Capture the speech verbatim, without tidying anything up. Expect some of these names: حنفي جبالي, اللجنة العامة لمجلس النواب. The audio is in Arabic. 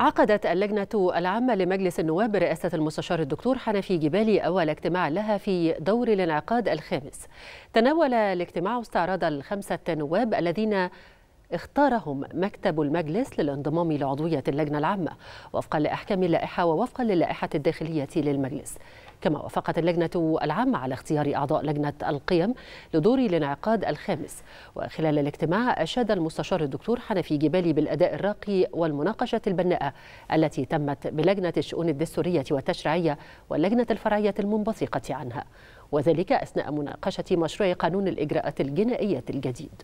عقدت اللجنة العامة لمجلس النواب برئاسة المستشار الدكتور حنفي جبالي أول اجتماع لها في دور الانعقاد الخامس. تناول الاجتماع استعراض الخمسة نواب الذين اختارهم مكتب المجلس للانضمام لعضوية اللجنة العامة وفقا لأحكام اللائحة ووفقا للائحة الداخلية للمجلس. كما وافقت اللجنة العامة على اختيار أعضاء لجنة القيم لدور الانعقاد الخامس. وخلال الاجتماع أشاد المستشار الدكتور حنفي جبالي بالأداء الراقي والمناقشة البناءة التي تمت بلجنة الشؤون الدستورية والتشريعية واللجنة الفرعية المنبثقة عنها، وذلك أثناء مناقشة مشروع قانون الإجراءات الجنائية الجديد.